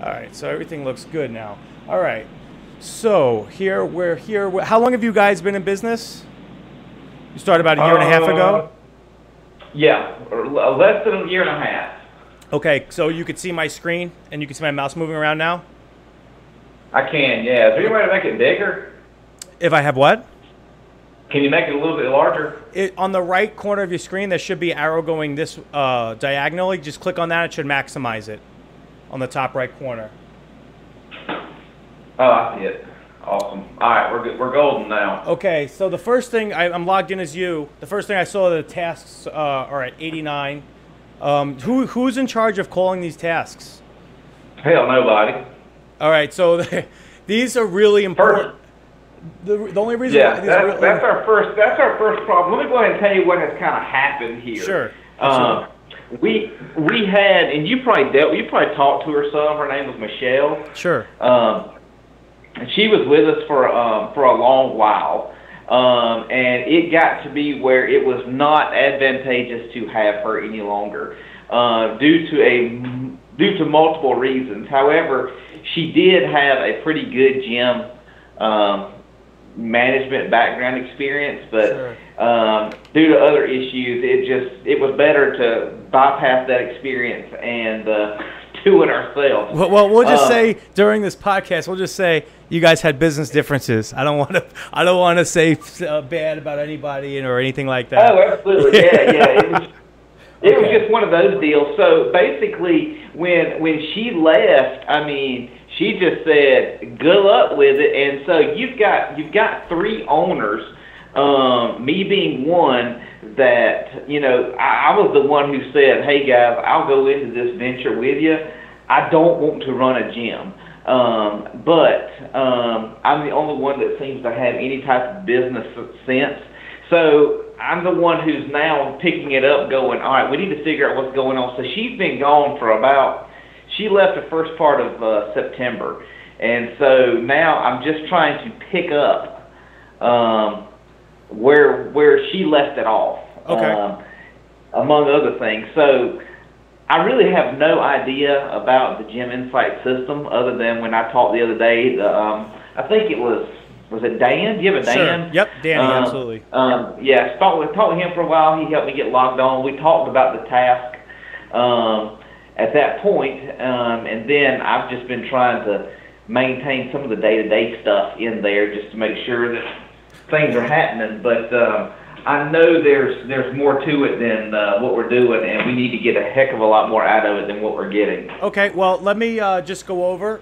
All right, so everything looks good now. All right, so here we're here. How long have you guys been in business? You started about a year and a half ago? Yeah, less than a year and a half. Okay, so you can see my screen and you can see my mouse moving around now? I can, yeah. Is there any way to make it bigger? If I have what? Can you make it a little bit larger? On the right corner of your screen, there should be an arrow going this diagonally. Just click on that. It should maximize it on the top right corner. Oh, I see it. Awesome. All right, we're good. We're golden now. Okay, so the first thing, I'm logged in as you. The first thing I saw, the tasks are at 89. Who's in charge of calling these tasks? Hell, nobody. All right, so these are really important. The only reason that's our first problem. Let me go ahead and tell you what has kind of happened here. Sure. We had, and you probably talked to her some. Her name was Michelle. Sure. And she was with us for a long while, and it got to be where it was not advantageous to have her any longer, due to multiple reasons. However, she did have a pretty good gym management background experience, but sure. Due to other issues, it was better to bypass that experience and do it ourselves. Well, we'll just say during this podcast, we'll just say you guys had business differences. I don't want to say bad about anybody or anything like that. Oh, absolutely, yeah, yeah. It was just one of those deals. So basically, when she left, I mean, she just said, "Good luck with it." And so you've got three owners, me being one, that, you know, I was the one who said, "Hey guys, I'll go into this venture with you. I don't want to run a gym, but I'm the only one that seems to have any type of business sense." So I'm the one who's now picking it up, going, "All right, we need to figure out what's going on." So she's been gone for about. She left the first part of September, and so now I'm just trying to pick up where she left it off, okay. Among other things. So I really have no idea about the Gym Insight system other than when I talked the other day. I think it was it Dan? Do you have a Dan? Sure. Yep, Danny, absolutely. Yeah, talked with him for a while. He helped me get logged on. We talked about the task. At that point, and then I've just been trying to maintain some of the day-to-day stuff in there just to make sure that things are happening. But I know there's more to it than what we're doing, and we need to get a heck of a lot more out of it than what we're getting. Okay, well, let me just go over.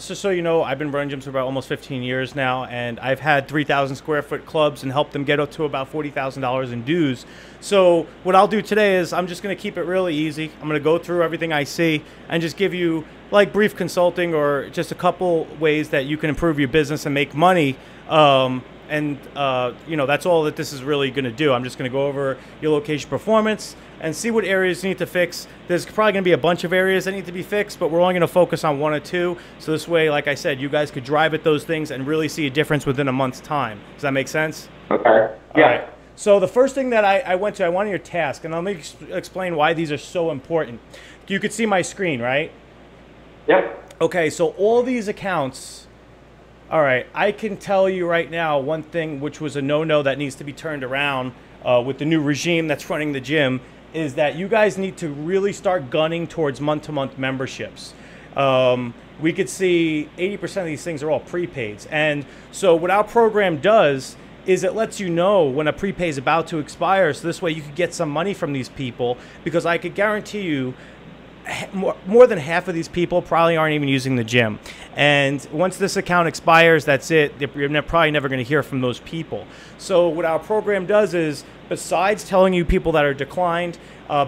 Just so you know, I've been running gyms for about almost 15 years now, and I've had 3,000-square-foot clubs and helped them get up to about $40,000 in dues. So what I'll do today is I'm just going to keep it really easy. I'm going to go through everything I see and just give you like brief consulting or just a couple ways that you can improve your business and make money. You know, that's all that this is really going to do. I'm just going to go over your location performance and see what areas you need to fix. There's probably going to be a bunch of areas that need to be fixed, but we're only going to focus on one or two. So this way, like I said, you guys could drive at those things and really see a difference within a month's time. Does that make sense? Okay. Yeah. All right. So the first thing that I went to, I wanted your task, and let me explain why these are so important. You could see my screen, right? Yep. Okay, so all these accounts... All right, I can tell you right now one thing which was a no-no that needs to be turned around with the new regime that's running the gym is that you guys need to really start gunning towards month-to-month memberships. We could see 80% of these things are all prepaids. And so what our program does is it lets you know when a prepay is about to expire, so this way you could get some money from these people, because I could guarantee you more than half of these people probably aren't even using the gym. And once this account expires, that's it. You're probably never going to hear from those people. So what our program does is, besides telling you people that are declined,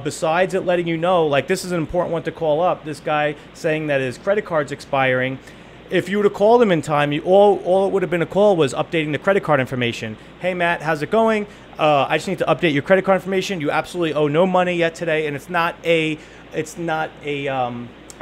besides it letting you know, like, this is an important one to call up, this guy saying that his credit card's expiring. If you would have called him in time, all it would have been a call was updating the credit card information. Hey, Matt, how's it going? I just need to update your credit card information. You absolutely owe no money yet today, and it's not a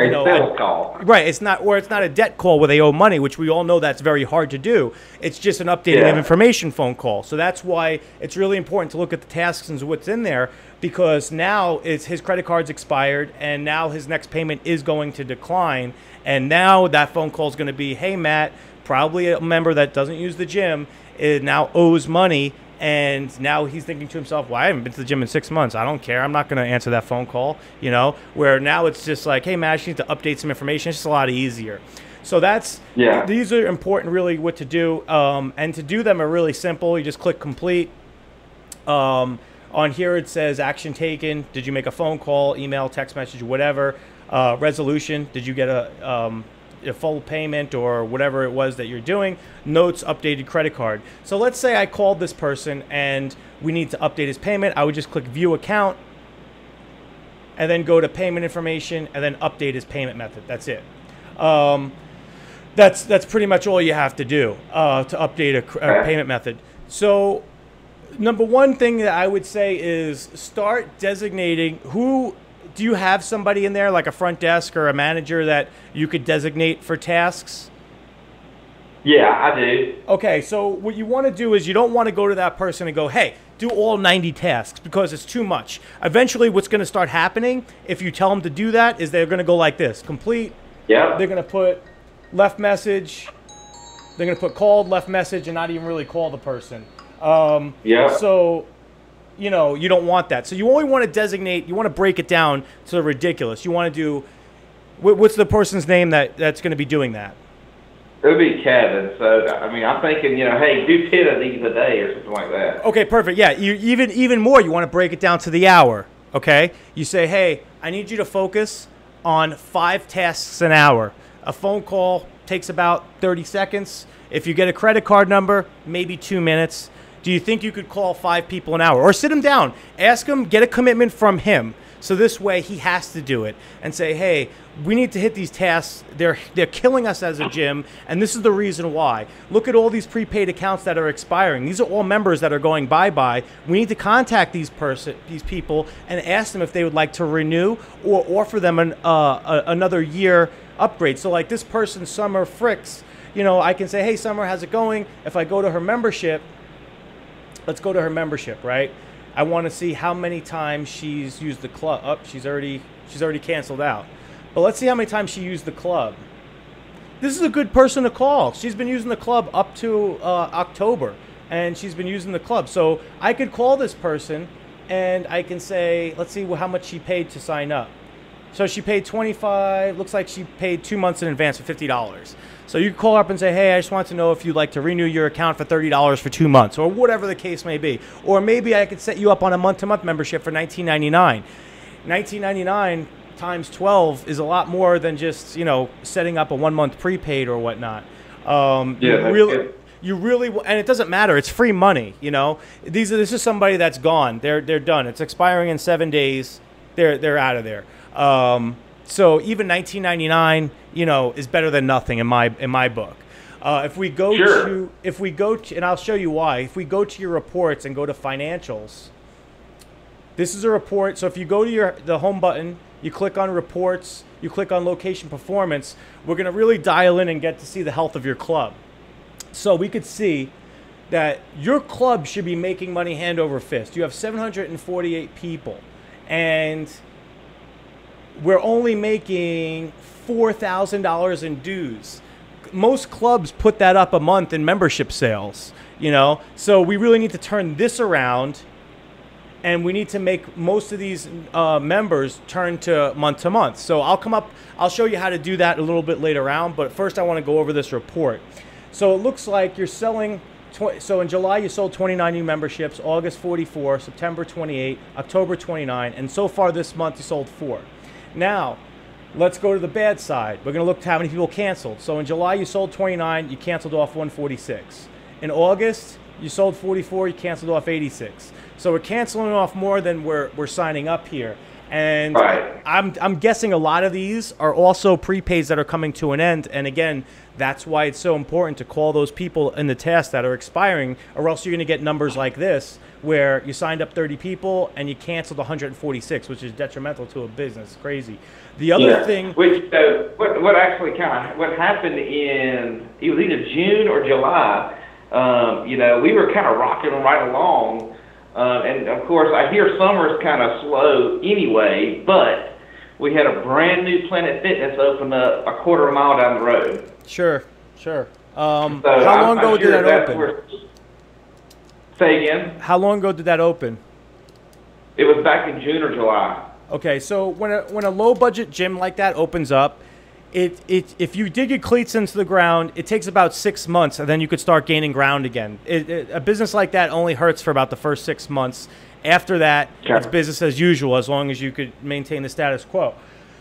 A sales call. Right. It's not, or it's not a debt call where they owe money, which we all know that's very hard to do. It's just an updating of information phone call. So that's why it's really important to look at the tasks and what's in there, because now it's his credit card's expired and now his next payment is going to decline. And now that phone call is going to be, hey, Matt, probably a member that doesn't use the gym now owes money. And now he's thinking to himself, well, I haven't been to the gym in 6 months. I don't care. I'm not going to answer that phone call, you know, where now it's just like, hey, man, I just need to update some information. It's just a lot easier. So that's, these are important, really, what to do. And to do them are really simple. You just click complete. On here, it says action taken. Did you make a phone call, email, text message, whatever? Resolution. Did you get a full payment or whatever it was that you're doing? Notes, updated credit card. So let's say I called this person and we need to update his payment. I would just click view account and then go to payment information and then update his payment method. That's it. That's pretty much all you have to do to update a payment method. So number one thing that I would say is start designating who. Do you have somebody in there, like a front desk or a manager, that you could designate for tasks? Yeah, I do. Okay, so what you want to do is you don't want to go to that person and go, hey, do all 90 tasks, because it's too much. Eventually, what's going to start happening if you tell them to do that is they're going to go like this, complete. Yeah. They're going to put left message. They're going to put called, left message, and not even really call the person. Yeah. So, you know, you don't want that. So you only want to designate, you want to break it down to the ridiculous. You want to do, what's the person's name that's going to be doing that? It would be Kevin. So, I mean, I'm thinking, you know, hey, do 10 of these a day or something like that. Okay, perfect. Yeah, you even more, you want to break it down to the hour, okay? You say, hey, I need you to focus on 5 tasks an hour. A phone call takes about 30 seconds. If you get a credit card number, maybe 2 minutes. Do you think you could call 5 people an hour? Or sit him down, ask him, get a commitment from him. So this way he has to do it, and say, hey, we need to hit these tasks. They're killing us as a gym, and this is the reason why. Look at all these prepaid accounts that are expiring. These are all members that are going bye-bye. We need to contact these people and ask them if they would like to renew or offer them another year upgrade. So like this person, Summer Fricks, you know, I can say, hey, Summer, how's it going? If I go to her membership, let's go to her membership, right? I want to see how many times she's used the club. Oh, she's already canceled out. But let's see how many times she used the club. This is a good person to call. She's been using the club up to October, and she's been using the club. So I could call this person, and I can say, let's see how much she paid to sign up. So she paid $25. Looks like she paid 2 months in advance for $50. So you call up and say, hey, I just want to know if you'd like to renew your account for $30 for 2 months, or whatever the case may be. Or maybe I could set you up on a month-to-month membership for $19.99. $19.99 times 12 is a lot more than just, you know, setting up a one-month prepaid or whatnot. You really, and it doesn't matter. It's free money, you know. This is somebody that's gone. They're done. It's expiring in 7 days. They're out of there. So even $19.99, you know, is better than nothing in my book. If we go to, and I'll show you why. If we go to your reports and go to financials, this is a report. So if you go to the home button, you click on reports, you click on location performance. We're gonna really dial in and get to see the health of your club. So we could see that your club should be making money hand over fist. You have 748 people, and we're only making $4,000 in dues. Most clubs put that up a month in membership sales, you know? So we really need to turn this around, and we need to make most of these members turn to month. So I'll come up, I'll show you how to do that a little bit later on, but first I wanna go over this report. So it looks like you're selling, so in July you sold 29 new memberships, August 44, September 28, October 29, and so far this month you sold 4. Now, let's go to the bad side. We're going to look at how many people canceled. So in July, you sold 29. You canceled off 146. In August, you sold 44. You canceled off 86. So we're canceling off more than we're signing up here. And right. I'm guessing a lot of these are also prepaids that are coming to an end. And again, that's why it's so important to call those people in the task that are expiring, or else you're going to get numbers like this where you signed up 30 people and you canceled 146, which is detrimental to a business. Crazy. The other thing, which what actually kind of what happened in, it was either June or July. You know, we were kind of rocking right along. And of course, I hear summer's kind of slow anyway, but we had a brand new Planet Fitness open up a quarter mile down the road. Sure, sure. So how long ago did that open? Say again? How long ago did that open? It was back in June or July. Okay, so when a low-budget gym like that opens up, if you dig your cleats into the ground, it takes about 6 months, and then you could start gaining ground again. A business like that only hurts for about the first 6 months. After that, it's business as usual, as long as you could maintain the status quo.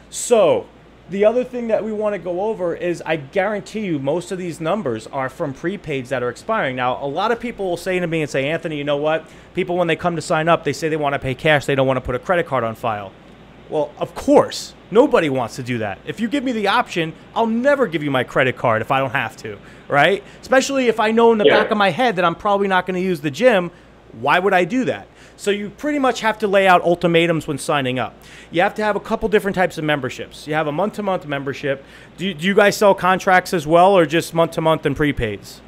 So the other thing that we want to go over is, I guarantee you most of these numbers are from prepaids that are expiring. Now, a lot of people will say to me and say, Anthony, you know what? People, when they come to sign up, they say they want to pay cash. They don't want to put a credit card on file. Well, of course, nobody wants to do that. If you give me the option, I'll never give you my credit card if I don't have to, right? Especially if I know in the back of my head that I'm probably not going to use the gym. Why would I do that? So you pretty much have to lay out ultimatums when signing up. You have to have a couple different types of memberships. You have a month-to-month membership. Do you guys sell contracts as well, or just month-to-month and prepaids?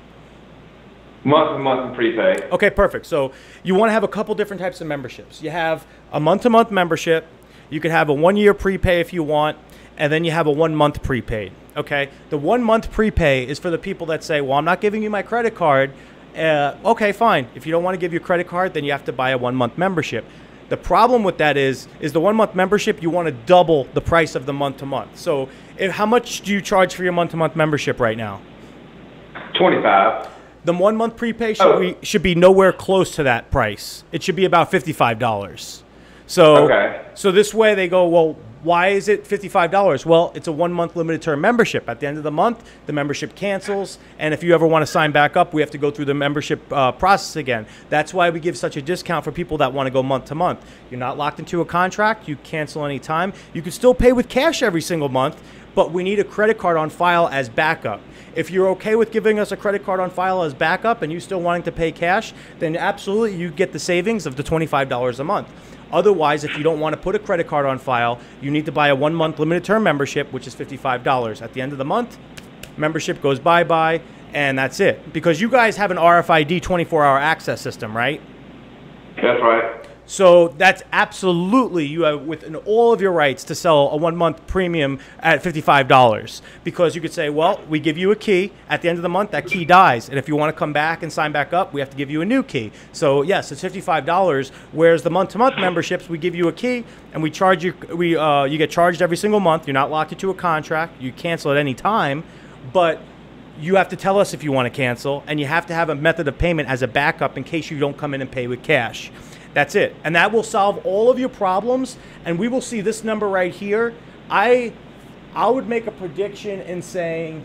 Month-to-month and prepaid. Okay, perfect. So you want to have a couple different types of memberships. You have a month-to-month membership. You could have a one-year prepay if you want, and then you have a one-month prepaid. Okay, the one-month prepay is for the people that say, well, I'm not giving you my credit card. Okay, fine. If you don't want to give your credit card, then you have to buy a one-month membership. The problem with that is the one-month membership, you want to double the price of the month-to-month. So how much do you charge for your month-to-month membership right now? $25. The one-month prepay should be nowhere close to that price. It should be about $55. So, so this way they go, well, why is it $55? Well, it's a one-month limited-term membership. At the end of the month, the membership cancels, and if you ever want to sign back up, we have to go through the membership process again. That's why we give such a discount for people that want to go month-to-month. You're not locked into a contract. You cancel any time. You can still pay with cash every single month, but we need a credit card on file as backup. If you're okay with giving us a credit card on file as backup and you still wanting to pay cash, then absolutely you get the savings of the $25 a month. Otherwise, if you don't want to put a credit card on file, you need to buy a one-month limited-term membership, which is $55. At the end of the month, membership goes bye-bye, and that's it. Because you guys have an RFID 24-hour access system, right? That's right. So that's absolutely, you have within all of your rights to sell a one-month premium at $55, because you could say, well, we give you a key. At the end of the month, that key dies. And if you want to come back and sign back up, we have to give you a new key. So, yes, it's $55, whereas the month-to-month memberships, we give you a key, and we charge you. You get charged every single month. You're not locked into a contract. You cancel at any time, but you have to tell us if you want to cancel, and you have to have a method of payment as a backup in case you don't come in and pay with cash. That's it. And that will solve all of your problems. And we will see this number right here. I would make a prediction in saying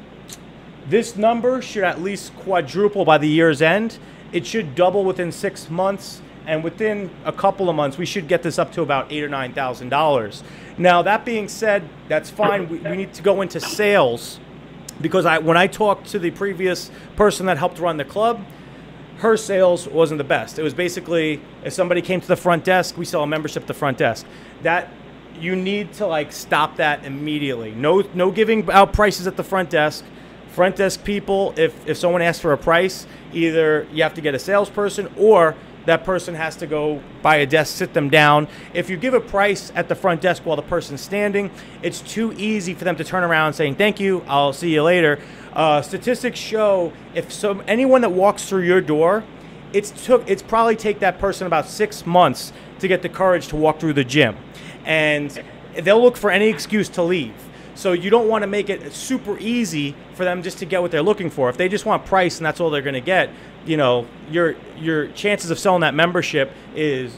this number should at least quadruple by the year's end. It should double within 6 months. And within a couple of months, we should get this up to about $8,000 or $9,000. Now, that being said, that's fine. We need to go into sales, because when I talked to the previous person that helped run the club, her sales wasn't the best. It was basically, if somebody came to the front desk, we sell a membership to the front desk. That you need to like stop that immediately. No giving out prices at the front desk. Front desk people, if someone asks for a price, either you have to get a salesperson, or that person has to go buy a desk, sit them down. If you give a price at the front desk while the person's standing, it's too easy for them to turn around saying, thank you, I'll see you later. Statistics show if anyone that walks through your door, it's probably take that person about 6 months to get the courage to walk through the gym. And they'll look for any excuse to leave. So you don't want to make it super easy for them just to get what they're looking for. If they just want price and that's all they're going to get, you know, your chances of selling that membership is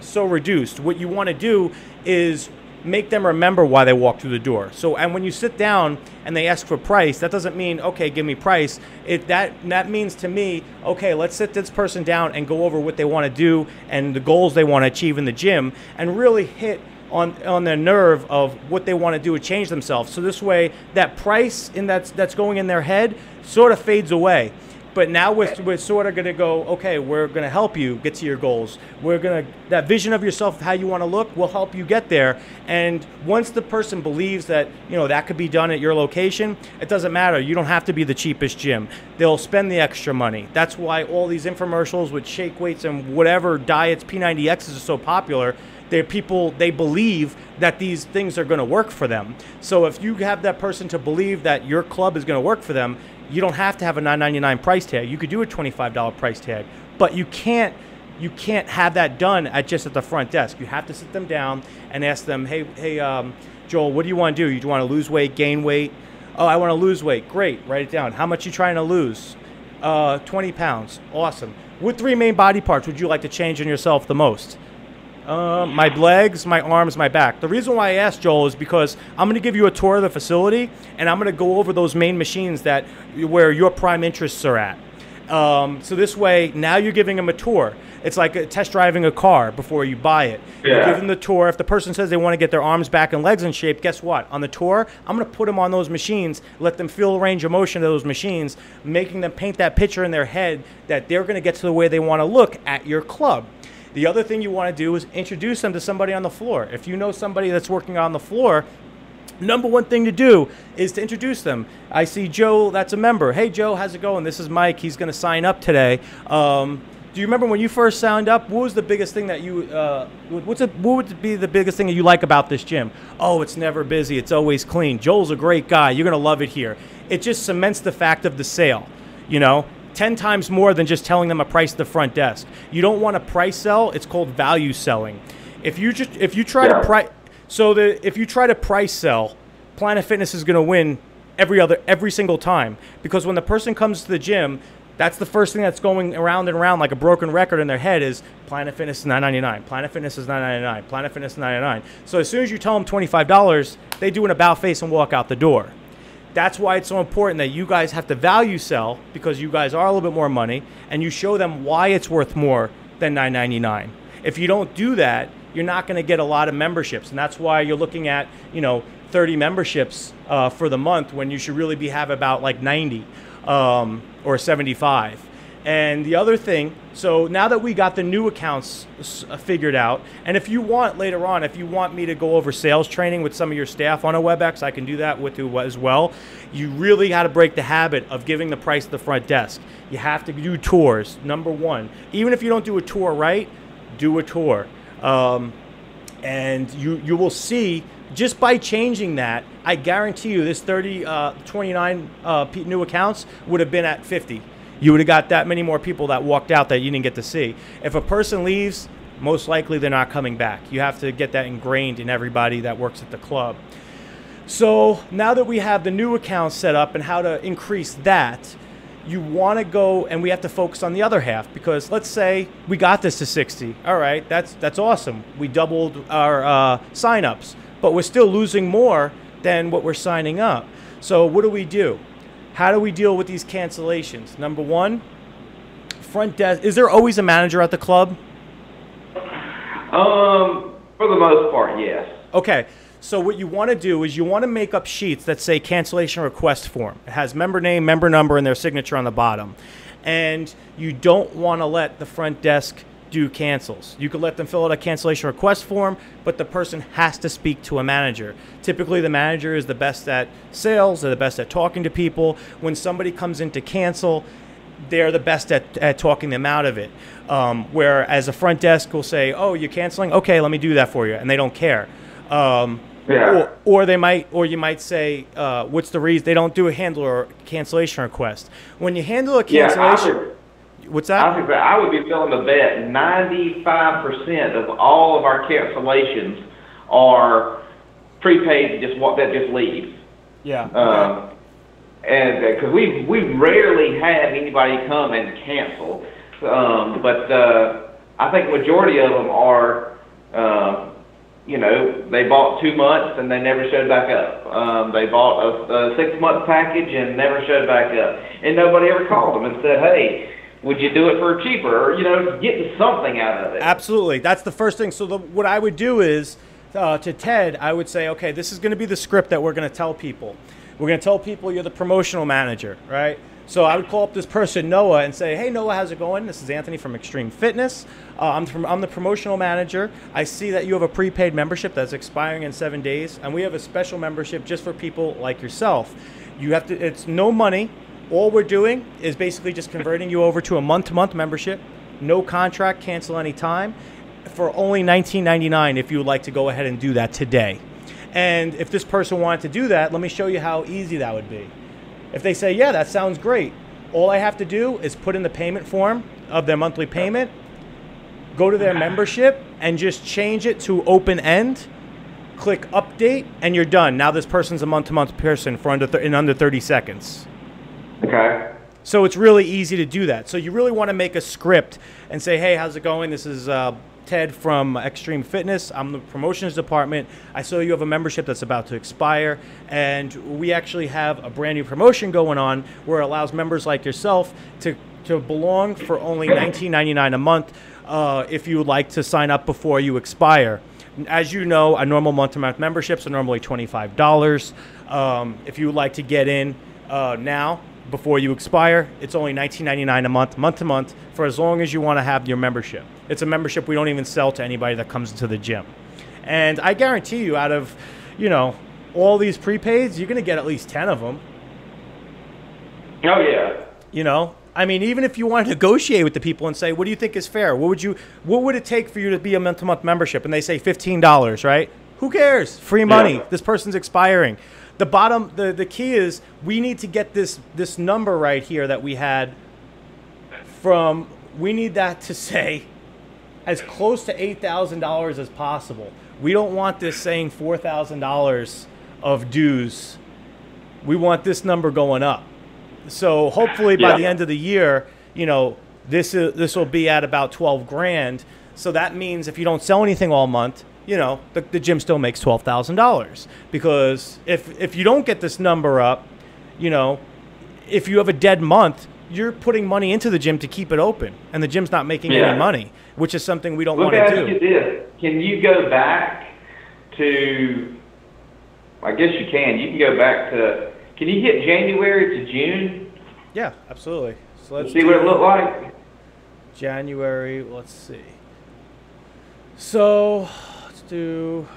so reduced. What you want to do is make them remember why they walked through the door. So, and when you sit down and they ask for price, that doesn't mean, okay, give me price. That means to me, okay, let's sit this person down and go over what they want to do and the goals they want to achieve in the gym, and really hit on their nerve of what they want to do to change themselves. So this way, that price in that's going in their head sort of fades away. But now we're sort of going to go, okay, we're going to help you get to your goals. We're going to, that vision of yourself, how you want to look, will help you get there. And once the person believes that, you know, that could be done at your location, it doesn't matter. You don't have to be the cheapest gym. They'll spend the extra money. That's why all these infomercials with shake weights and whatever diets, P90Xs, are so popular. They're people, they believe that these things are going to work for them. So if you have that person to believe that your club is going to work for them, you don't have to have a $9.99 price tag. You could do a $25 price tag, but you can't have that done at just at the front desk. You have to sit them down and ask them, hey, Joel, what do you want to do? You want to lose weight, gain weight? Oh, I want to lose weight. Great, write it down. How much are you trying to lose? 20 pounds. Awesome. What three main body parts would you like to change in yourself the most? My legs, my arms, my back. The reason why I asked, Joel, is because I'm going to give you a tour of the facility, and I'm going to go over those main machines that where your prime interests are at. So this way, now you're giving them a tour. It's like test driving a car before you buy it. Yeah. You give them the tour. If the person says they want to get their arms, back, and legs in shape, guess what? On the tour, I'm going to put them on those machines, let them feel the range of motion of those machines, making them paint that picture in their head that they're going to get to the way they want to look at your club. The other thing you want to do is introduce them to somebody on the floor. If you know somebody that's working on the floor, number one thing to do is to introduce them. I see Joe, that's a member. Hey, Joe, how's it going? This is Mike. He's going to sign up today. Do you remember when you first signed up? What was the biggest thing that you what would be the biggest thing that you like about this gym? Oh, it's never busy. It's always clean. Joel's a great guy. You're going to love it here. It just cements the fact of the sale, you know. 10 times more than just telling them a price at the front desk. You don't want to price sell. It's called value selling. If you try to price sell, Planet Fitness is going to win every single time, because when the person comes to the gym, that's the first thing that's going around and around like a broken record in their head is Planet Fitness is $9.99. Planet Fitness is $9.99. Planet Fitness is $9.99. So as soon as you tell them $25, they do an about face and walk out the door. That's why it's so important that you guys have to value sell, because you guys are a little bit more money, and you show them why it's worth more than $9.99. If you don't do that, you're not going to get a lot of memberships, and that's why you're looking at, you know, 30 memberships for the month when you should really have about like 90 or 75. And the other thing, so now that we got the new accounts figured out, and if you want later on, if you want me to go over sales training with some of your staff on a WebEx, I can do that with you as well. You really got to break the habit of giving the price at the front desk. You have to do tours, number one. Even if you don't do a tour right, do a tour. And you will see, just by changing that, I guarantee you this 29 new accounts would have been at 50. You would have got that many more people that walked out that you didn't get to see. If a person leaves, most likely they're not coming back. You have to get that ingrained in everybody that works at the club. So now that we have the new account set up and how to increase that, you want to go, and we have to focus on the other half, because let's say we got this to 60. All right, that's awesome. We doubled our signups, but we're still losing more than what we're signing up. So what do we do? How do we deal with these cancellations? Number one, front desk. Is there always a manager at the club? For the most part, yes. Okay. So what you want to do is you want to make up sheets that say cancellation request form. It has member name, member number, and their signature on the bottom. And you don't want to let the front desk do cancels. You could let them fill out a cancellation request form, but the person has to speak to a manager. Typically, the manager is the best at sales. They're the best at talking to people. When somebody comes in to cancel, they're the best at talking them out of it. Whereas a front desk will say, oh, you're canceling? Okay, let me do that for you. And they don't care. Yeah. Or you might say, what's the reason? They don't do a handle or cancellation request. When you handle a cancellation... Yeah, what's that? I would be willing to bet 95% of all of our cancellations are prepaid. That just leaves. Yeah. And because we rarely have anybody come and cancel, but I think the majority of them are, you know, they bought 2 months and they never showed back up. They bought a 6-month package and never showed back up, and nobody ever called them and said, hey, would you do it for cheaper, or, you know, get something out of it? Absolutely. That's the first thing. So what I would do is to Ted, I would say, okay, this is going to be the script that we're going to tell people. We're going to tell people you're the promotional manager, right? So I would call up this person, Noah, and say, hey, Noah, how's it going? This is Anthony from Extreme Fitness. I'm the promotional manager. I see that you have a prepaid membership that's expiring in 7 days, and we have a special membership just for people like yourself. You have to, it's no money. All we're doing is basically just converting you over to a month-to-month membership. No contract, cancel any time, for only $19.99 if you would like to go ahead and do that today. And if this person wanted to do that, let me show you how easy that would be. If they say, yeah, that sounds great, all I have to do is put in the payment form of their monthly payment, go to their membership, and just change it to open end, click update, and you're done. Now this person's a month-to-month person for in under 30 seconds. Okay. So it's really easy to do that. So you really want to make a script and say, hey, how's it going? This is Ted from Extreme Fitness. I'm the promotions department. I saw you have a membership that's about to expire, and we actually have a brand new promotion going on where it allows members like yourself to belong for only $19.99 a month if you would like to sign up before you expire. As you know, a normal month-to-month memberships are normally $25. If you would like to get in now before you expire, it's only $19.99 a month, month-to-month, for as long as you want to have your membership. It's a membership we don't even sell to anybody that comes into the gym. And I guarantee you, out of, you know, all these prepaids, you're going to get at least 10 of them. Oh, yeah. You know? I mean, even if you want to negotiate with the people and say, what do you think is fair? What would it take for you to be a month-to-month membership? And they say $15, right? Who cares? Free money. Yeah. This person's expiring. The bottom, the key is we need to get this number right here that we had from, we need that to say as close to $8,000 as possible. We don't want this saying $4,000 of dues. We want this number going up. So hopefully by the end of the year, you know, this will be at about 12 grand. So that means if you don't sell anything all month, you know, the gym still makes $12,000, because if you don't get this number up, you know, if you have a dead month, you're putting money into the gym to keep it open, and the gym's not making any money, which is something we don't want to do. Let me ask you this. Can you go back to, I guess you can. You can go back to, can you hit January to June? Yeah, absolutely. So let's see what it looked like. January, let's see. So do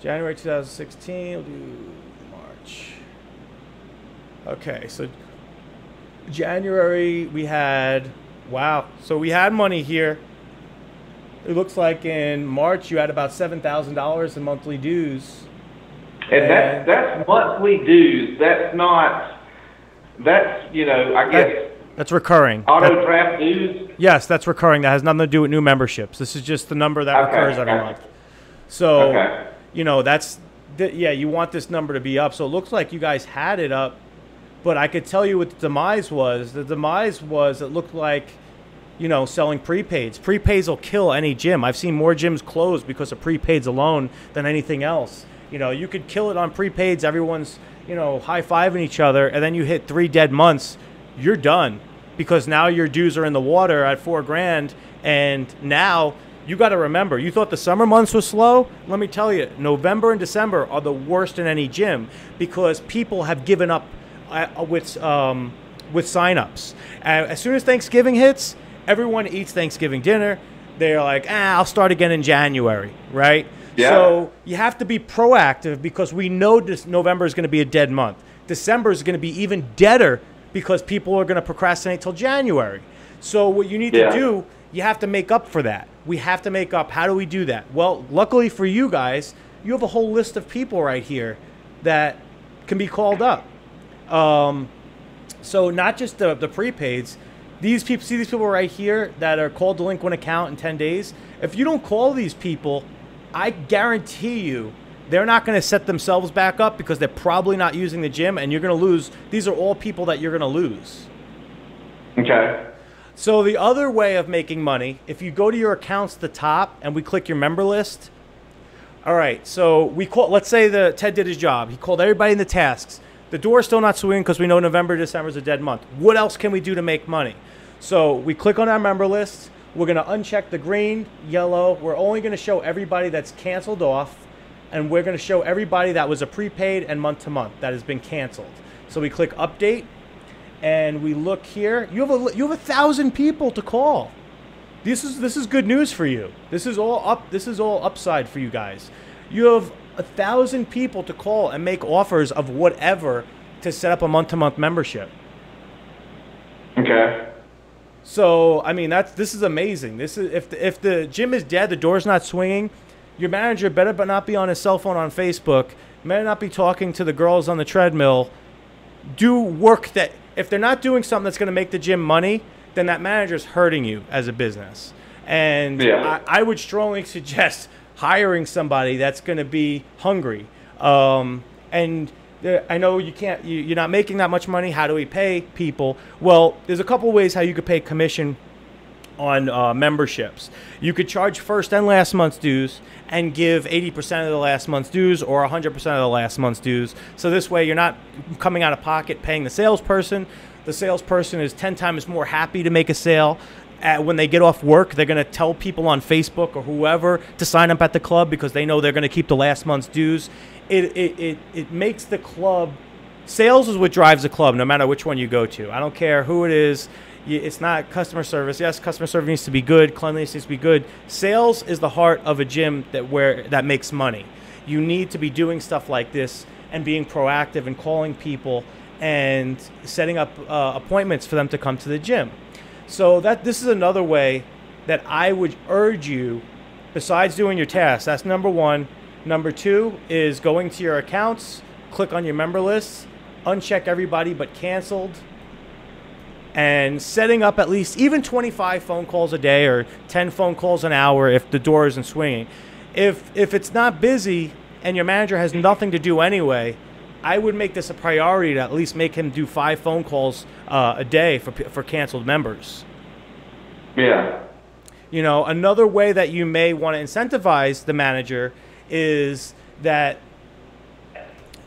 January 2016, we'll do March. Okay, so January we had, wow, so we had money here. It looks like in March you had about $7,000 in monthly dues. And that's monthly dues. That's not, that's, you know, I guess. That's recurring. Auto draft dues? Yes, that's recurring. That has nothing to do with new memberships. This is just the number that recurs every month. So, you know, that's, yeah, you want this number to be up. So it looks like you guys had it up, but I could tell you what the demise was. The demise was, it looked like, you know, selling prepaids. Prepaids will kill any gym. I've seen more gyms close because of prepaids alone than anything else. You know, you could kill it on prepaids. Everyone's, you know, high-fiving each other, and then you hit 3 dead months. You're done, because now your dues are in the water at $4 grand. And now you got to remember, you thought the summer months was slow. Let me tell you, November and December are the worst in any gym, because people have given up with signups. As soon as Thanksgiving hits, everyone eats Thanksgiving dinner. They're like, ah, I'll start again in January, right? Yeah. So you have to be proactive, because we know this November is going to be a dead month. December is going to be even deader, because people are going to procrastinate till January. So what you need to do, you have to make up for that. We have to make up. How do we do that? Well, luckily for you guys, you have a whole list of people right here that can be called up. So not just the prepaids. These people, see these people right here that are called delinquent account in 10 days? If you don't call these people, I guarantee you, they're not going to set themselves back up, because they're probably not using the gym, and you're going to lose. These are all people that you're going to lose. Okay. So the other way of making money, if you go to your accounts at the top and we click your member list. All right. So we call, let's say Ted did his job. He called everybody in the tasks. The door's still not swinging, because we know November, December is a dead month. What else can we do to make money? So we click on our member list. We're gonna uncheck the green, yellow. We're only gonna show everybody that's canceled off, and we're gonna show everybody that was a prepaid and month to month that has been canceled. So we click update and we look here. You have 1,000 people to call. This is good news for you. This is all upside for you guys. You have 1,000 people to call and make offers of whatever to set up a month-to-month membership. Okay. So I mean, this is amazing. This is if the gym is dead, the door's not swinging. Your manager better but not be on his cell phone on Facebook. Better not be talking to the girls on the treadmill. Do work that if they're not doing something that's going to make the gym money, then that manager's hurting you as a business. And yeah. I would strongly suggest hiring somebody that's going to be hungry. And I know you can't, you're not making that much money. How do we pay people? Well, there's a couple ways how you could pay commission on memberships. You could charge first and last month's dues and give 80% of the last month's dues or 100% of the last month's dues. So this way you're not coming out of pocket paying the salesperson. The salesperson is 10 times more happy to make a sale. When they get off work, they're going to tell people on Facebook or whoever to sign up at the club because they know they're going to keep the last month's dues. It makes the club – sales is what drives the club no matter which one you go to. I don't care who it is. It's not customer service. Yes, customer service needs to be good. Cleanliness needs to be good. Sales is the heart of a gym that makes money. You need to be doing stuff like this and being proactive and calling people and setting up appointments for them to come to the gym. So this is another way that I would urge you, besides doing your tasks. That's number one. Number two is going to your accounts, click on your member lists, uncheck everybody but canceled, and setting up at least even 25 phone calls a day or 10 phone calls an hour if the door isn't swinging. If it's not busy and your manager has nothing to do anyway, I would make this a priority to at least make him do 5 phone calls a day for canceled members. Yeah. You know, another way that you may want to incentivize the manager is that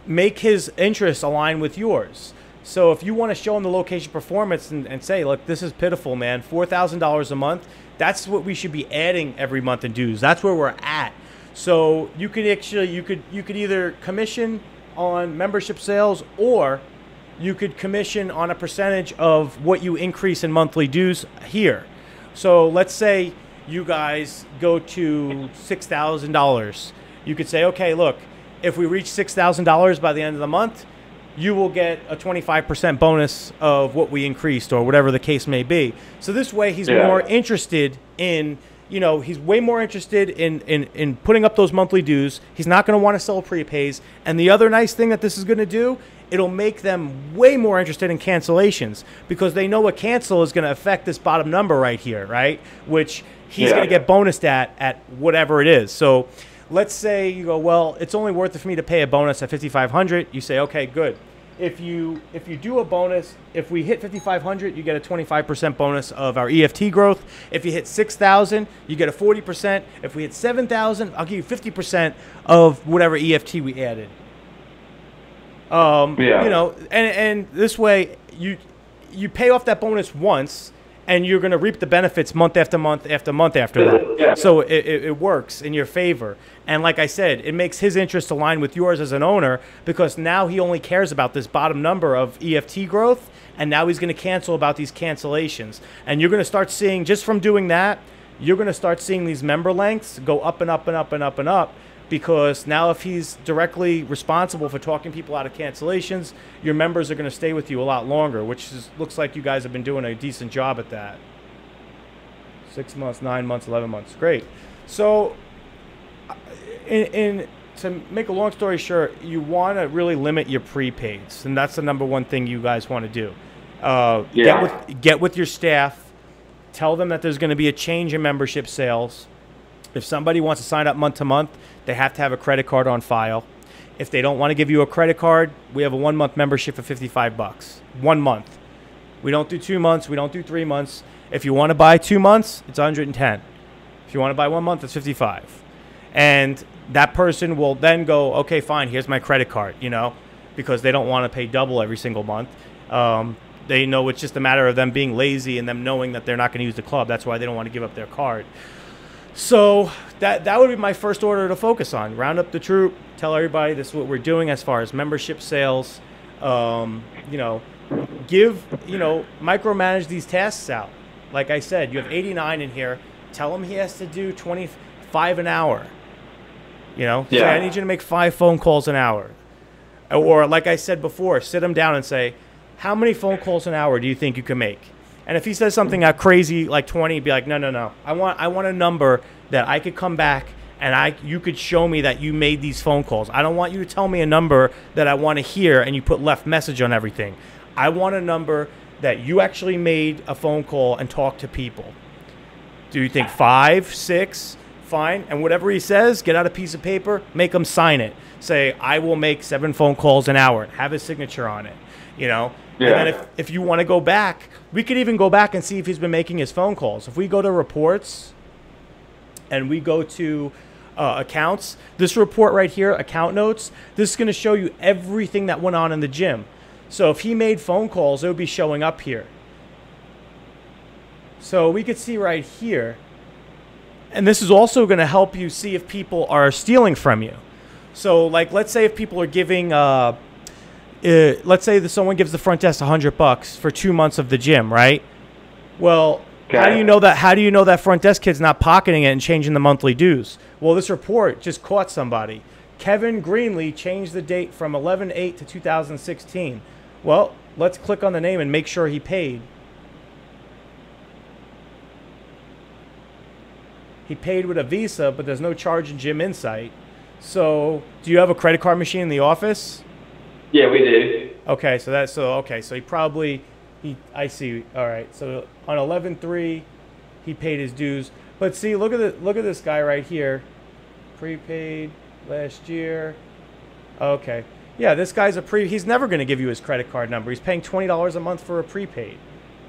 make his interests align with yours. So if you want to show him the location performance and say, look, this is pitiful, man, $4,000 a month, that's what we should be adding every month in dues. That's where we're at. So you could actually, you could either commission on membership sales, or you could commission on a percentage of what you increase in monthly dues here. So let's say you guys go to $6,000. You could say, okay, look, if we reach $6,000 by the end of the month, you will get a 25% bonus of what we increased or whatever the case may be. So this way he's more interested in, you know, he's way more interested in putting up those monthly dues. He's not going to want to sell prepays. And the other nice thing that this is going to do, it'll make them way more interested in cancellations because they know a cancel is going to affect this bottom number right here, right? Which he's going to get bonused at whatever it is. So let's say you go, well, it's only worth it for me to pay a bonus at 5,500. You say, okay, good. If you do a bonus, if we hit 5,500, you get a 25% bonus of our EFT growth. If you hit 6,000, you get a 40%. If we hit 7,000, I'll give you 50% of whatever EFT we added. You know, and this way you pay off that bonus once, and you're going to reap the benefits month after month after month after that. Yeah. So it works in your favor. And like I said, it makes his interest align with yours as an owner because now he only cares about this bottom number of EFT growth, and now he's going to cancel about these cancellations. And you're going to start seeing, just from doing that, you're going to start seeing these member lengths go up and up and up and up and up because now if he's directly responsible for talking people out of cancellations, your members are going to stay with you a lot longer, which looks like you guys have been doing a decent job at that. 6 months, 9 months, 11 months. Great. So to make a long story short, you want to really limit your prepaids, and that's the number one thing you guys want to do. Get with your staff. Tell them that there's going to be a change in membership sales. If somebody wants to sign up month to month, they have to have a credit card on file. If they don't want to give you a credit card, we have a 1-month membership for $55. 1 month. We don't do 2 months. We don't do 3 months. If you want to buy 2 months, it's $110. If you want to buy 1 month, it's $55. And that person will then go, okay, fine, here's my credit card, you know, because they don't want to pay double every single month. They know it's just a matter of them being lazy and them knowing that they're not going to use the club. That's why they don't want to give up their card. So that would be my first order to focus on. Round up the troop, tell everybody this is what we're doing as far as membership sales. You know, micromanage these tasks out. Like I said, you have 89 in here. Tell him he has to do 25 an hour. You know, yeah. So I need you to make 5 phone calls an hour. Or like I said before, sit him down and say, how many phone calls an hour do you think you can make? And if he says something crazy like 20, be like, no. I want a number that I could come back and you could show me that you made these phone calls. I don't want you to tell me a number that I want to hear and you put left message on everything. I want a number that you actually made a phone call and talked to people. Do you think 5, 6? Fine. And whatever he says, get out a piece of paper, make him sign it. Say, I will make 7 phone calls an hour. Have his signature on it, you know? Yeah. And then if you want to go back, we could even go back and see if he's been making his phone calls. If we go to reports and we go to accounts, this report right here, account notes, this is going to show you everything that went on in the gym. So if he made phone calls, it would be showing up here. So we could see right here. And this is also going to help you see if people are stealing from you. So, like, let's say if people are giving, let's say that someone gives the front desk $100 for 2 months of the gym, right? Well, how do you know that? How do you know that front desk kid's not pocketing it and changing the monthly dues? Well, this report just caught somebody. Kevin Greenlee changed the date from 11/8 to 2016. Well, let's click on the name and make sure he paid. He paid with a Visa, but there's no charge in Gym Insight. So, do you have a credit card machine in the office? Yeah, we do. Okay, so that's so he probably I see. All right. So on 11/3, he paid his dues. But see, look at this guy right here. Prepaid last year. Okay. Yeah, this guy's he's never going to give you his credit card number. He's paying $20 a month for a prepaid.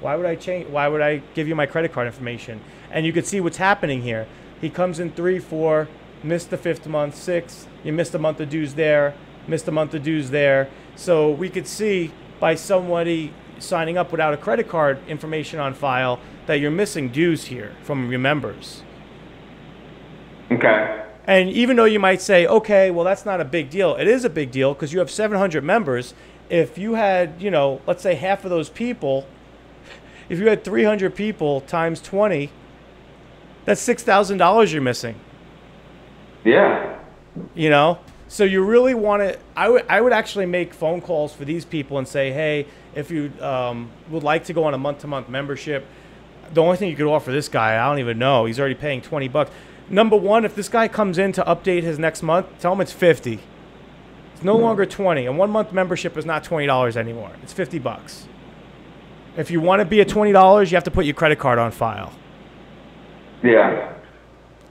Why would I change? Why would I give you my credit card information? And you can see what's happening here. He comes in 3, 4, missed the 5th month, 6. You missed a month of dues there, missed a month of dues there. So we could see by somebody signing up without a credit card information on file that you're missing dues here from your members. Okay. And even though you might say, okay, well, that's not a big deal. It is a big deal because you have 700 members. If you had, you know, let's say half of those people. If you had 300 people times 20, that's $6,000 you're missing. Yeah. You know? So you really want to – I would actually make phone calls for these people and say, hey, if you would like to go on a month-to-month membership, the only thing you could offer this guy, I don't even know. He's already paying 20 bucks. Number one, if this guy comes in to update his next month, tell him it's 50. It's no longer 20. A one-month membership is not $20 anymore. It's 50 bucks. If you want to be at $20, you have to put your credit card on file. Yeah.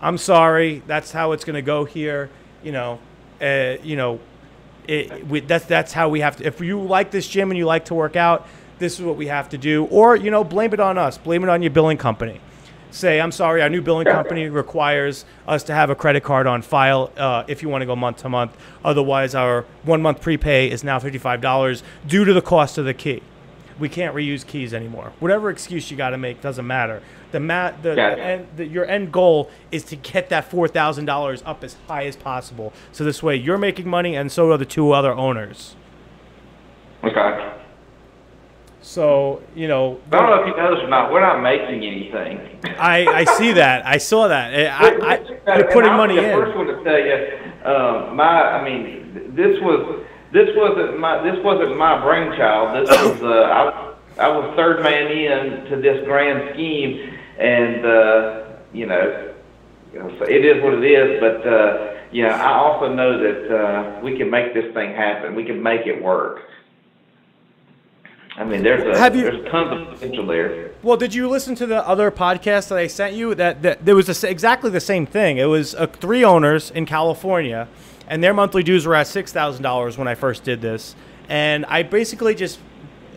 I'm sorry. That's how it's going to go here. You know, that's how we have to. If you like this gym and you like to work out, this is what we have to do. Or, you know, blame it on us. Blame it on your billing company. Say, I'm sorry, our new billing company requires us to have a credit card on file if you want to go month to month. Otherwise, our one-month prepay is now $55 due to the cost of the key. We can't reuse keys anymore. Whatever excuse you got to make doesn't matter. Your end goal is to get that $4,000 up as high as possible. So this way you're making money and so are the 2 other owners. Okay. So, you know. I don't know if you noticed or not. We're not making anything. I see that. I saw that. You're putting money in. I'm the first one to tell you, this wasn't my brainchild. This was I was third man in to this grand scheme, and you know, it is what it is. But you know, I also know that we can make this thing happen. We can make it work. I mean, there's tons of potential there. Well, did you listen to the other podcast that I sent you? That there was exactly the same thing. It was 3 owners in California. And their monthly dues were at $6,000 when I first did this. And I basically just,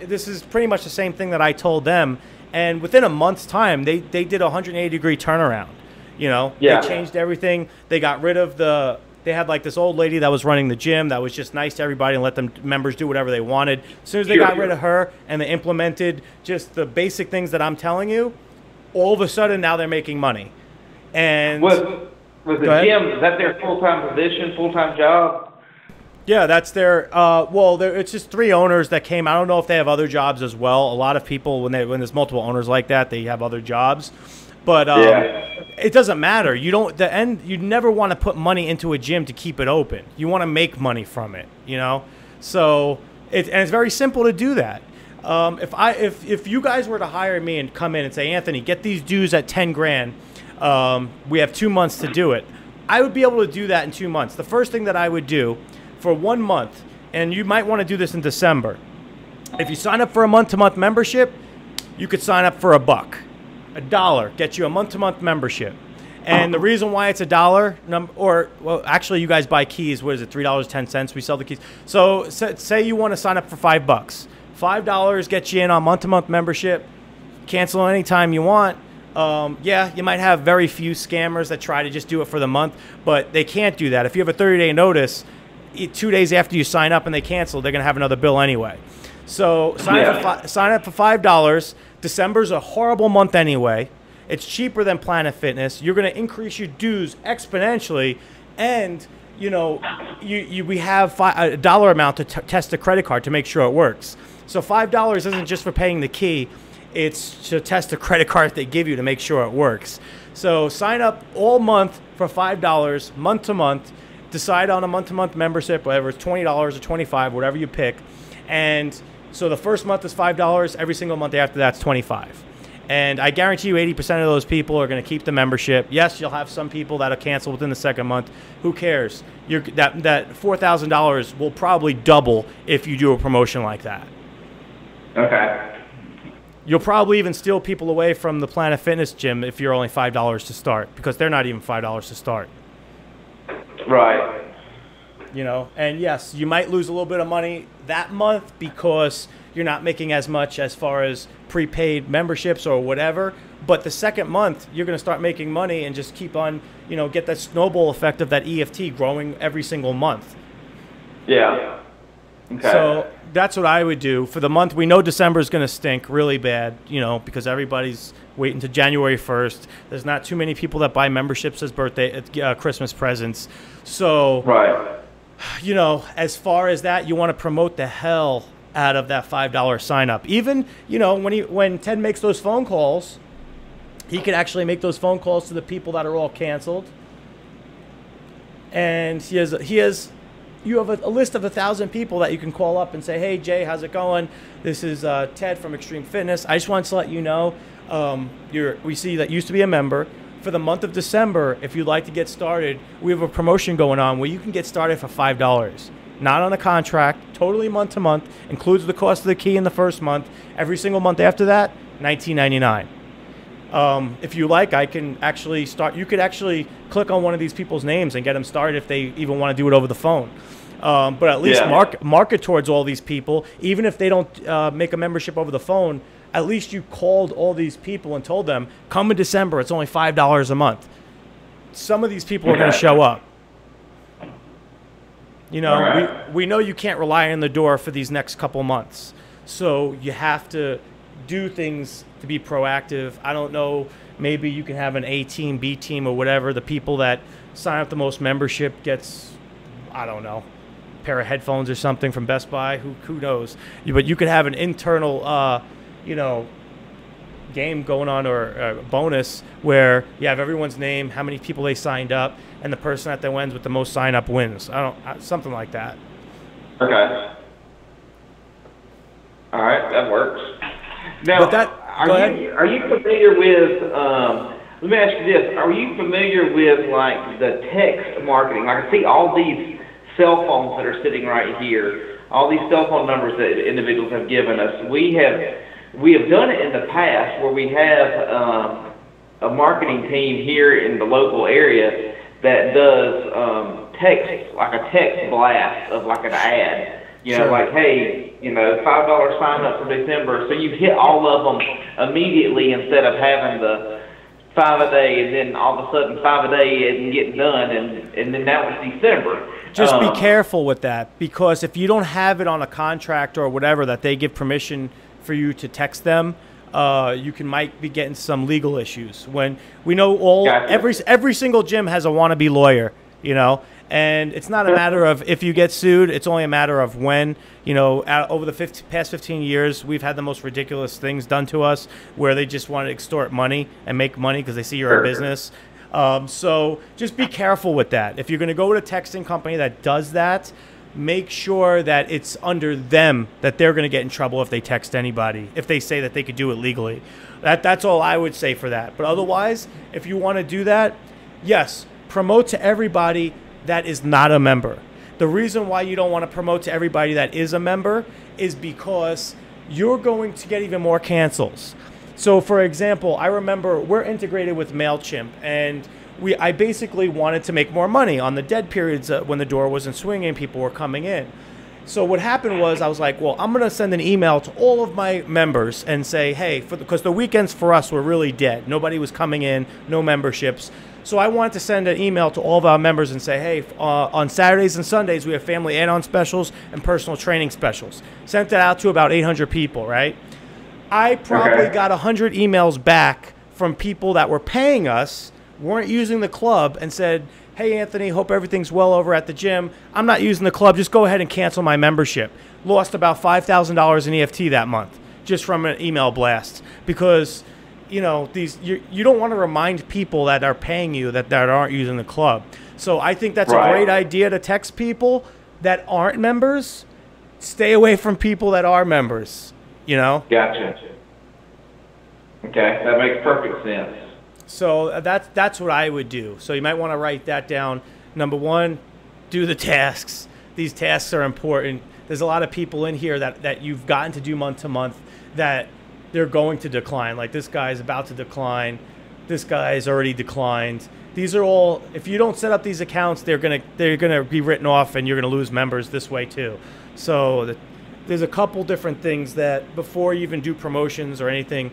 this is pretty much the same thing that I told them. And within a month's time, they did a 180-degree turnaround. You know, yeah. They changed everything. They got rid of the They had like this old lady that was running the gym that was just nice to everybody and let them members do whatever they wanted. As soon as they got rid of her and they implemented just the basic things that I'm telling you, all of a sudden now they're making money. And was the gym, is that their full-time position, full-time job? Yeah, that's their well, it's just three owners that came. I don't know if they have other jobs as well. A lot of people, when there's multiple owners like that, they have other jobs. But it doesn't matter. You don't you never want to put money into a gym to keep it open. You want to make money from it, you know. So and it's very simple to do that. If you guys were to hire me and come in and say, Anthony, get these dues at 10 grand. We have 2 months to do it. I would be able to do that in 2 months. The first thing that I would do for 1 month, and you might want to do this in December. If you sign up for a month-to-month membership, you could sign up for $1, $1, get you a month-to-month membership. And the reason why it's $1, well, actually you guys buy keys. What is it? $3.10. We sell the keys. So say you want to sign up for $5. $5 gets you in on month-to-month membership. Cancel anytime you want. Yeah, you might have very few scammers that try to just do it for the month, but they can't do that. If you have a 30-day notice, 2 days after you sign up and they cancel, they're going to have another bill anyway. So sign up for $5. December's a horrible month anyway. It's cheaper than Planet Fitness. You're going to increase your dues exponentially, and you know we have a dollar amount to test the credit card to make sure it works. So $5 isn't just for paying the key. It's to test the credit card they give you to make sure it works. So sign up all month for $5, month to month. Decide on a month-to-month membership, whether it's $20 or $25, whatever you pick. And so the first month is $5. Every single month after that's $25. And I guarantee you 80% of those people are going to keep the membership. Yes, you'll have some people that will cancel within the second month. Who cares? That $4,000 will probably double if you do a promotion like that. Okay. You'll probably even steal people away from the Planet Fitness gym if you're only $5 to start, because they're not even $5 to start. Right. You know, and yes, you might lose a little bit of money that month because you're not making as much as far as prepaid memberships or whatever. But the second month, you're going to start making money and just keep on, you know, get that snowball effect of that EFT growing every single month. Yeah. Okay. So that's what I would do for the month. We know December is going to stink really bad, you know, because everybody's waiting to January 1st. There's not too many people that buy memberships as birthday, Christmas presents. So, right. You know, as far as that, you want to promote the hell out of that $5 sign up. Even, you know, when Ted makes those phone calls, he could actually make those phone calls to the people that are all canceled. And you have a list of 1,000 people that you can call up and say, hey, Jay, how's it going? This is Ted from Extreme Fitness. I just wanted to let you know we see that you used to be a member. For the month of December, if you'd like to get started, we have a promotion going on where you can get started for $5. Not on a contract, totally month to month, includes the cost of the key in the first month. Every single month after that, $19.99. If you like, I can actually start. You could actually click on one of these people's names and get them started if they even want to do it over the phone. But at least market towards all these people. Even if they don't make a membership over the phone, at least you called all these people and told them, come in December, it's only $5 a month. Some of these people are going to show up. You know, we know you can't rely on the door for these next couple months. So you have to do things to be proactive. I don't know, maybe you can have an A team, B team, or whatever. The people that sign up the most membership gets, I don't know, a pair of headphones or something from Best Buy. Who knows? But you could have an internal, you know, game going on, or a bonus where you have everyone's name, how many people they signed up, and the person at the ends with the most sign up wins. Something like that. Okay. All right, that works. Now, are you familiar with, let me ask you this, are you familiar with, like, the text marketing? Like, I see all these cell phones that are sitting right here, all these cell phone numbers that individuals have given us. We have done it in the past where we have a marketing team here in the local area that does text, like a text blast of, like, an ad. You know, like, hey, you know, $5 sign up for December. So you hit all of them immediately instead of having the 5 a day, and then all of a sudden 5 a day isn't getting done, and then that was December. Just be careful with that, because if you don't have it on a contract or whatever that they give permission for you to text them, you might be getting some legal issues. When we know every single gym has a wannabe lawyer, you know, and it's not a matter of if you get sued, it's only a matter of when. You know, over the past 15 years, we've had the most ridiculous things done to us where they just want to extort money and make money because they see you're a business. So just be careful with that. If you're going to go with a texting company that does that, make sure that it's under them, that they're going to get in trouble if they text anybody, if they say that they could do it legally. That's all I would say for that. But otherwise, if you want to do that, yes, promote to everybody that is not a member. The reason why you don't want to promote to everybody that is a member is because you're going to get even more cancels. So, for example, I remember we're integrated with MailChimp, and I basically wanted to make more money on the dead periods when the door wasn't swinging, people were coming in. So what happened was I was like, well, I'm going to send an email to all of my members and say, hey, because the weekends for us were really dead. Nobody was coming in, no memberships. So I wanted to send an email to all of our members and say, hey, on Saturdays and Sundays, we have family add-on specials and personal training specials. Sent that out to about 800 people, right? I probably got 100 emails back from people that were paying us, weren't using the club, and said, hey, Anthony, hope everything's well over at the gym. I'm not using the club. Just go ahead and cancel my membership. Lost about $5,000 in EFT that month just from an email blast, because you know you don't want to remind people that are paying you that aren't using the club. So I think that's a great idea to text people that aren't members. Stay away from people that are members, you know? Gotcha. Okay, that makes perfect sense. So that's what I would do. So you might want to write that down. Number one, do the tasks. These tasks are important. There's a lot of people in here that you've gotten to do month to month that they're going to decline. Like this guy is about to decline. This guy is already declined. These are all, if you don't set up these accounts, they're gonna be written off, and you're gonna lose members this way too. So there's a couple different things that before you even do promotions or anything,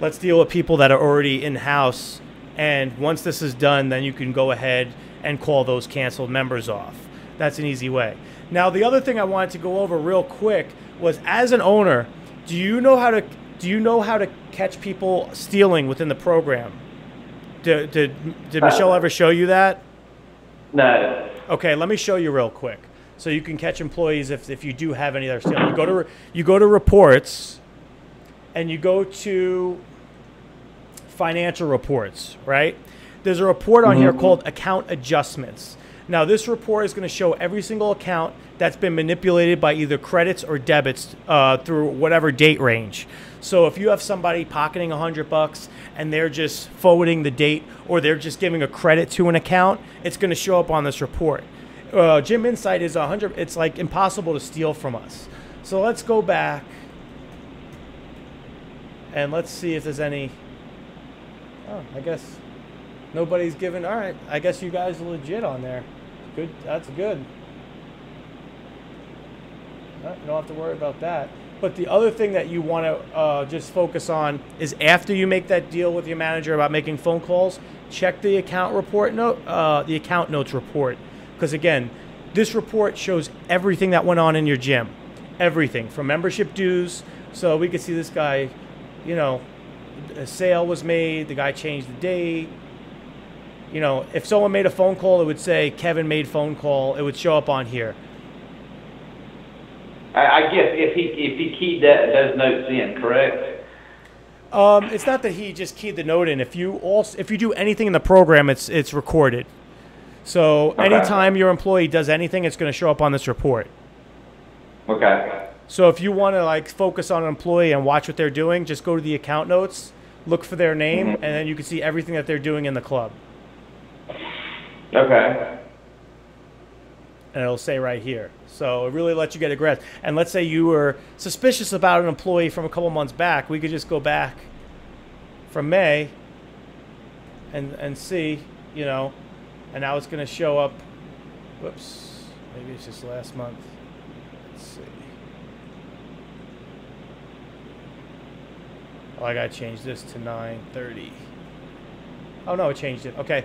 let's deal with people that are already in-house, and once this is done, then you can go ahead and call those canceled members off. That's an easy way. Now, the other thing I wanted to go over real quick was, as an owner, do you know how to catch people stealing within the program? Did Michelle ever show you that? No. Okay, let me show you real quick. So you can catch employees if you do have any that are stealing. You go to reports, and you go to financial reports, right? There's a report on here called account adjustments. Now, this report is going to show every single account that's been manipulated by either credits or debits through whatever date range. So if you have somebody pocketing $100 and they're just forwarding the date, or they're just giving a credit to an account, it's going to show up on this report. Gym Insight is it's like impossible to steal from us. So let's go back. And let's see if there's any. Oh, I guess nobody's given. All right, I guess you guys are legit on there. Good, that's good. You don't have to worry about that. But the other thing that you want to just focus on is, after you make that deal with your manager about making phone calls, check the account notes report, because again, this report shows everything that went on in your gym, everything from membership dues. So we could see this guy. You know, a sale was made, the guy changed the date. You know, if someone made a phone call, it would say Kevin made phone call. It would show up on here. I guess if he keyed those notes in, correct? It's not that he just keyed the note in. If you do anything in the program, it's recorded. So anytime your employee does anything, it's going to show up on this report. Okay. So if you want to like focus on an employee and watch what they're doing, just go to the account notes, look for their name, and then you can see everything that they're doing in the club. Okay. And it'll say right here. So it really lets you get a grasp. And let's say you were suspicious about an employee from a couple months back. We could just go back from May and see, you know, and now it's going to show up. Whoops. Maybe it's just last month. Let's see. Oh, I gotta change this to 9:30. Oh no, it changed it. Okay.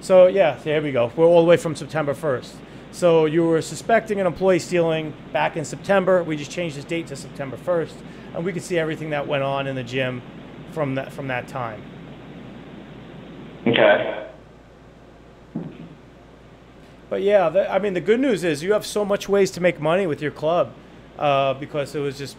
So yeah, there we go. We're all the way from September 1st. So you were suspecting an employee stealing back in September. We just changed this date to September 1st. And we could see everything that went on in the gym from that time. Okay. But yeah, I mean, the good news is you have so much ways to make money with your club because it was just,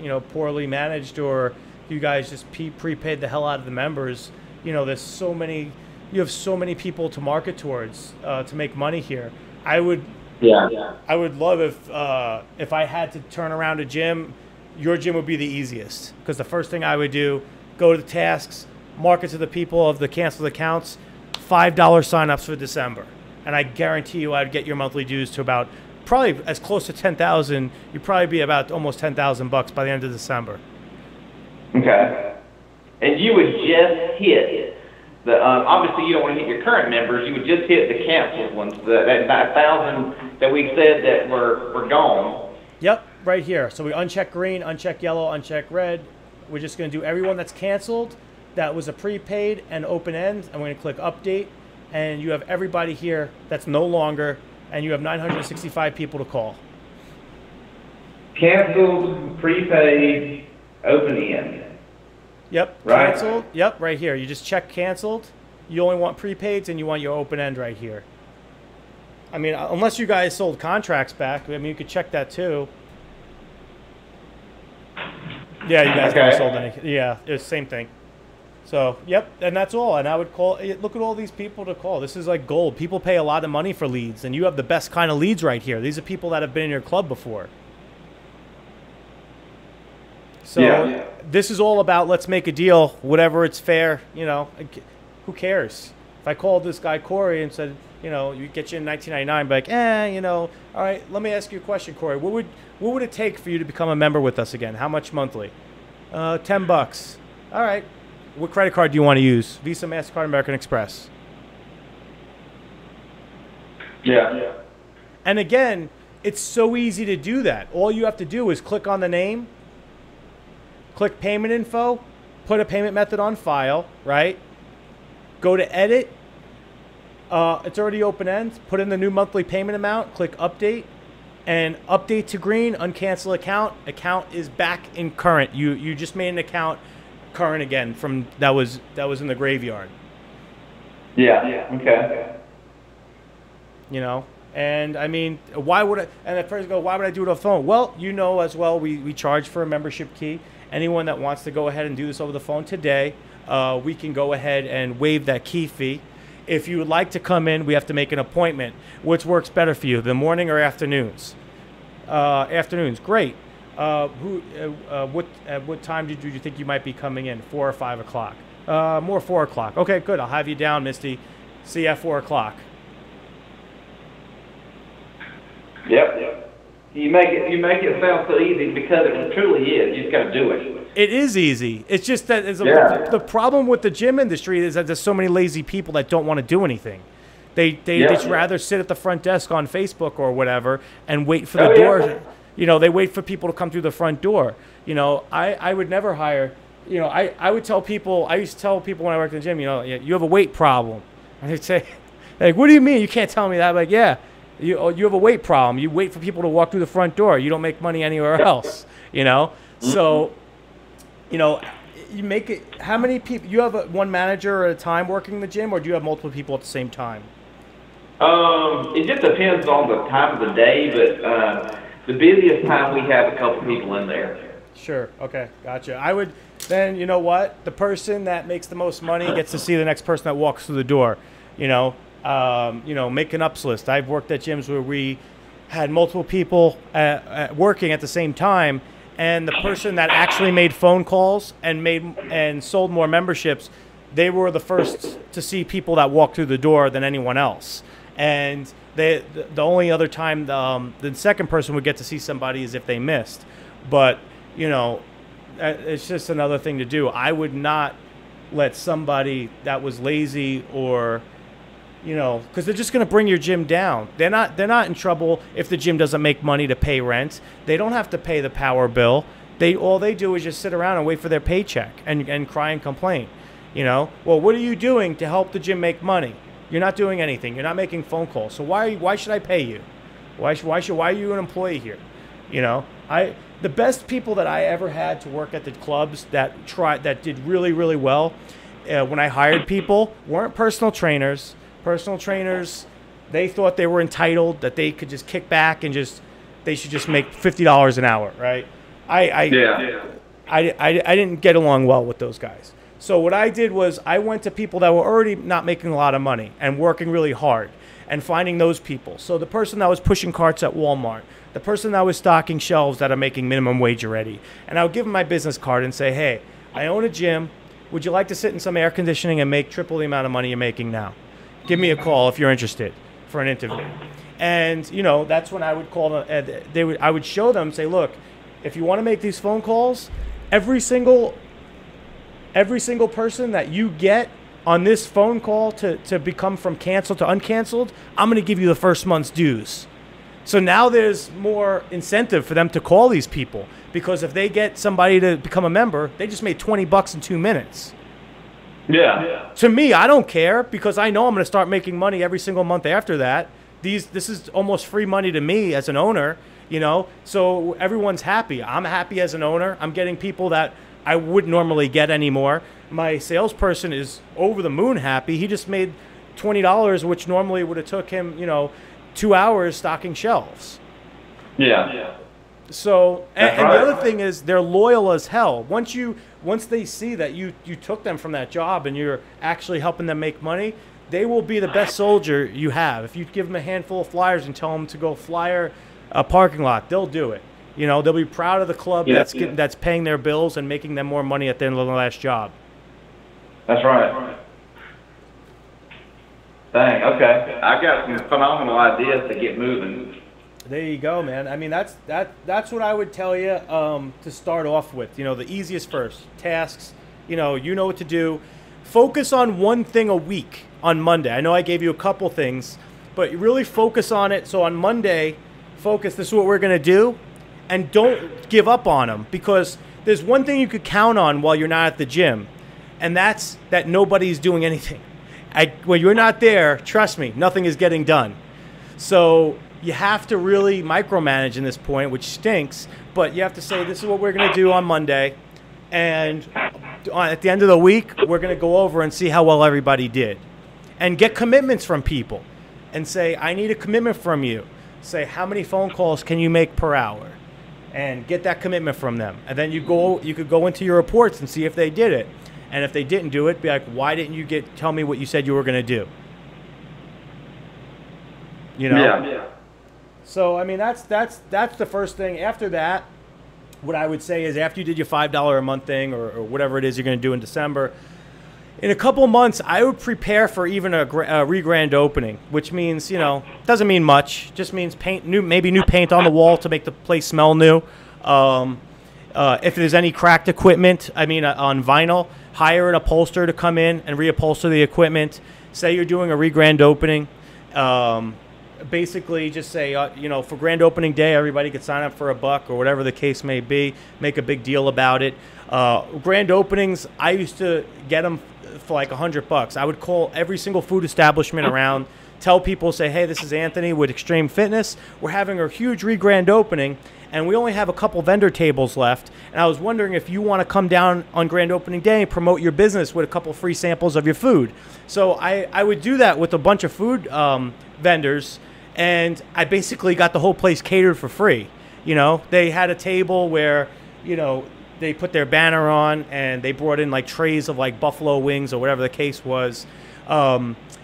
you know, poorly managed, or you guys just prepaid the hell out of the members. You know, there's so many, you have so many people to market towards to make money here. I would, yeah, I would love if I had to turn around a gym, your gym would be the easiest, because the first thing I would do, go to the tasks, market to the people of the canceled accounts, $5 signups for December, and I guarantee you I'd get your monthly dues to about probably as close to 10,000. You'd probably be about almost 10,000 bucks by the end of December. Okay, and you would just hit the obviously you don't want to hit your current members. You would just hit the canceled ones, that 1,000 that we said that were gone. Yep, right here. So we uncheck green, uncheck yellow, uncheck red. We're just going to do everyone that's canceled, that was a prepaid and open end, and we're going to click update, and you have everybody here that's no longer, and you have 965 people to call. Canceled, prepaid, open end. Yep, right. Canceled. Yep, right here. You just check canceled. You only want prepaids, and you want your open end right here. I mean, unless you guys sold contracts back, I mean, you could check that too. Yeah, you guys never sold any. Yeah, it's the same thing. So, yep, and that's all. And I would call, look at all these people to call. This is like gold. People pay a lot of money for leads, and you have the best kind of leads right here. These are people that have been in your club before. So yeah, this is all about let's make a deal, whatever it's fair, you know, who cares? If I called this guy Corey and said, you know, you get you in 1999, like, you know, all right, let me ask you a question, Corey. What would it take for you to become a member with us again? How much monthly? $10. All right. What credit card do you want to use? Visa, MasterCard, American Express. Yeah. And again, it's so easy to do that. All you have to do is click on the name, click payment info, put a payment method on file, right? Go to edit. It's already open end. Put in the new monthly payment amount, click update, and update to green, uncancel account. Account is back in current. You just made an account current again from that was in the graveyard. Yeah. Okay. You know? And I mean, why would I, and at first go, why would I do it on phone? Well, you know as well, we charge for a membership key. Anyone that wants to go ahead and do this over the phone today, we can go ahead and waive that key fee. If you would like to come in, we have to make an appointment. Which works better for you, the morning or afternoons? Afternoons, great. What time did you think you might be coming in? 4 or 5 o'clock? More 4 o'clock. Okay, good. I'll have you down, Misty. See you at 4 o'clock. Yep. You make it sound so easy because it truly is. You just got to do it. It is easy. It's just that the problem with the gym industry is that there's so many lazy people that don't want to do anything. They just rather sit at the front desk on Facebook or whatever and wait for the door. Yeah. You know, they wait for people to come through the front door. You know, I would never hire. You know, I would tell people. I used to tell people when I worked in the gym, you know, you have a weight problem, and they'd say, like, what do you mean? You can't tell me that. I'm like, yeah. You have a weight problem. You wait for people to walk through the front door. You don't make money anywhere else, you know? So, you know, you make it, how many people, you have one manager at a time working the gym, or do you have multiple people at the same time? It just depends on the time of the day, but the busiest time we have a couple people in there. Sure. Okay. Gotcha. I would, then you know what? The person that makes the most money gets to see the next person that walks through the door, you know? You know, make an ups list. I've worked at gyms where we had multiple people working at the same time, and the person that actually made phone calls and sold more memberships, they were the first to see people that walked through the door than anyone else. And the only other time the second person would get to see somebody is if they missed. But you know, it's just another thing to do. I would not let somebody that was lazy or, you know, because they're just going to bring your gym down. They're not in trouble if the gym doesn't make money to pay rent. They don't have to pay the power bill. All they do is just sit around and wait for their paycheck and cry and complain. You know, well, what are you doing to help the gym make money? You're not doing anything. You're not making phone calls. So why should I pay you? Why are you an employee here? You know, the best people that I ever had to work at the clubs that did really, really well when I hired people weren't personal trainers. Personal trainers, they thought they were entitled, that they could just kick back and just, they should just make $50 an hour, right? I didn't get along well with those guys. So what I did was I went to people that were already not making a lot of money and working really hard and finding those people. So the person that was pushing carts at Walmart, the person that was stocking shelves that are making minimum wage already. And I would give them my business card and say, hey, I own a gym. Would you like to sit in some air conditioning and make triple the amount of money you're making now? Give me a call if you're interested for an interview. And, you know, that's when I would call them. And I would show them, say, look, if you want to make these phone calls, every single person that you get on this phone call to become from canceled to uncanceled, I'm going to give you the first month's dues. So now there's more incentive for them to call these people, because if they get somebody to become a member, they just made 20 bucks in 2 minutes. Yeah. To me, I don't care, because I know I'm going to start making money every single month after that. This is almost free money to me as an owner, you know, so everyone's happy. I'm happy as an owner. I'm getting people that I wouldn't normally get anymore. My salesperson is over the moon happy. He just made $20, which normally would have took him, you know, 2 hours stocking shelves. Yeah. So, and the other thing is they're loyal as hell. Once they see that you took them from that job and you're actually helping them make money, they will be the best soldier you have. If you give them a handful of flyers and tell them to go flyer a parking lot, they'll do it. You know, they'll be proud of the club that's paying their bills and making them more money at the end of the last job. That's right. Dang, okay. I got some phenomenal ideas to get moving. There you go, man. I mean, that's what I would tell you to start off with. You know, the easiest first, tasks. You know what to do. Focus on one thing a week on Monday. I know I gave you a couple things, but really focus on it. So on Monday, focus. This is what we're going to do. And don't give up on them, because there's one thing you could count on while you're not at the gym, and that's that nobody's doing anything. When you're not there, trust me, nothing is getting done. So you have to really micromanage in this point, which stinks, but you have to say, this is what we're going to do on Monday. And at the end of the week, we're going to go over and see how well everybody did. And get commitments from people and say, I need a commitment from you. Say, how many phone calls can you make per hour? And get that commitment from them. And then you could go into your reports and see if they did it. And if they didn't do it, be like, why didn't you tell me what you said you were going to do? You know? Yeah. So, I mean, that's the first thing. After that, what I would say is after you did your $5 a month thing or whatever it is you're going to do in December, in a couple months, I would prepare for even a re-grand opening, which means, you know, doesn't mean much. Just means maybe new paint on the wall to make the place smell new. If there's any cracked equipment, I mean, on vinyl, hire an upholsterer to come in and reupholster the equipment. Say you're doing a re-grand opening. Basically, just say, you know, for grand opening day, everybody could sign up for $1 or whatever the case may be. Make a big deal about it. Grand openings, I used to get them for like $100. I would call every single food establishment around, tell people, say, hey, this is Anthony with Extreme Fitness. We're having a huge re-grand opening, and we only have a couple vendor tables left. And I was wondering if you want to come down on grand opening day and promote your business with a couple free samples of your food. So I would do that with a bunch of food vendors, and I basically got the whole place catered for free. You know, they had a table where, you know, they put their banner on and they brought in like trays of like buffalo wings or whatever the case was.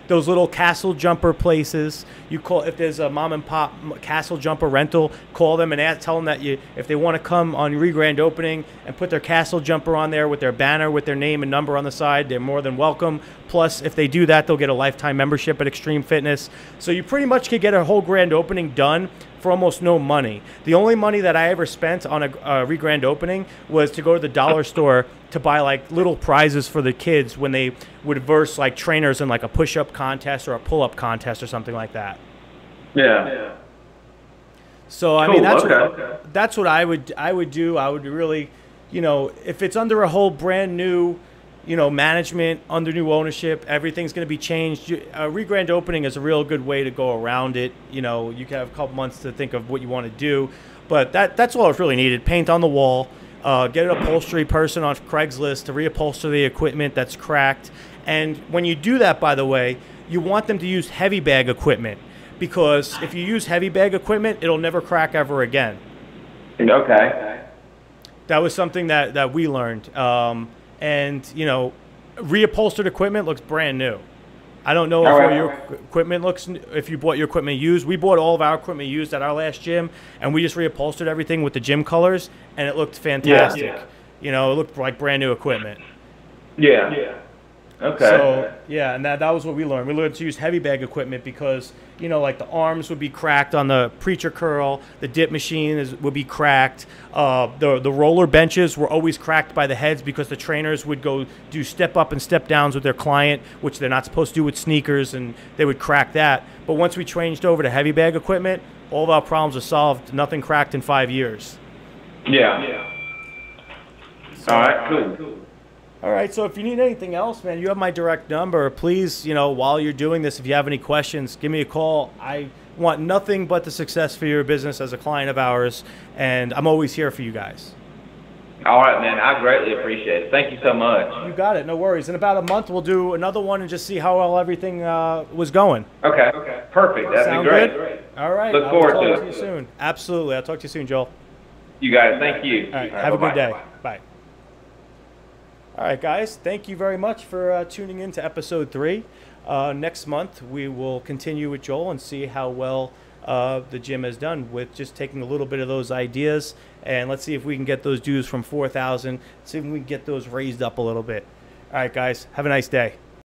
Those little castle jumper places, you call, if there's a mom and pop castle jumper rental, call them and tell them that if they want to come on re-grand opening and put their castle jumper on there with their banner, with their name and number on the side, they're more than welcome. Plus, if they do that, they'll get a lifetime membership at Extreme Fitness. So you pretty much could get a whole grand opening done for almost no money. The only money that I ever spent on a re-grand opening was to go to the dollar store to buy like little prizes for the kids when they would verse like trainers in like a push-up contest or a pull-up contest or something like that. Yeah. So I mean, that's what I would do. I would really, you know, if it's under a whole brand new you know, management under new ownership, everything's going to be changed. A re-grand opening is a real good way to go around it. You know, you can have a couple months to think of what you want to do, but that's all it's really needed. Paint on the wall, get an upholstery person on Craigslist to reupholster the equipment that's cracked. And when you do that, by the way, you want them to use heavy bag equipment, because if you use heavy bag equipment, it'll never crack ever again. Okay. That was something that we learned. And, you know, reupholstered equipment looks brand new. I don't know if your equipment looks, if you bought your equipment used. We bought all of our equipment used at our last gym, and we just reupholstered everything with the gym colors, and it looked fantastic. Yeah, yeah. You know, it looked like brand new equipment. Yeah. Yeah. Okay. So, yeah, and that was what we learned. We learned to use heavy bag equipment because, you know, like the arms would be cracked on the preacher curl, the dip machine would be cracked, the roller benches were always cracked by the heads because the trainers would go do step up and step downs with their client, which they're not supposed to do with sneakers, and they would crack that. But once we changed over to heavy bag equipment, all of our problems are solved. Nothing cracked in 5 years. Yeah. Yeah. So, all right, cool. All right, so if you need anything else, man, you have my direct number. Please, you know, while you're doing this, if you have any questions, give me a call. I want nothing but the success for your business as a client of ours, and I'm always here for you guys. All right, man, I greatly appreciate it. Thank you so much. You got it. No worries. In about a month, we'll do another one and just see how well everything was going. Okay. Okay. Perfect. That'd Sound be great. Good? All right. Look forward to it. I'll talk to you soon. Absolutely. I'll talk to you soon, Joel. You guys, thank you. All right. All right, have a good day. Bye. Bye. All right, guys, thank you very much for tuning in to episode 3. Next month, we will continue with Joel and see how well the gym has done with just taking a little bit of those ideas. And let's see if we can get those dues from 4,000, see if we can get those raised up a little bit. All right, guys, have a nice day.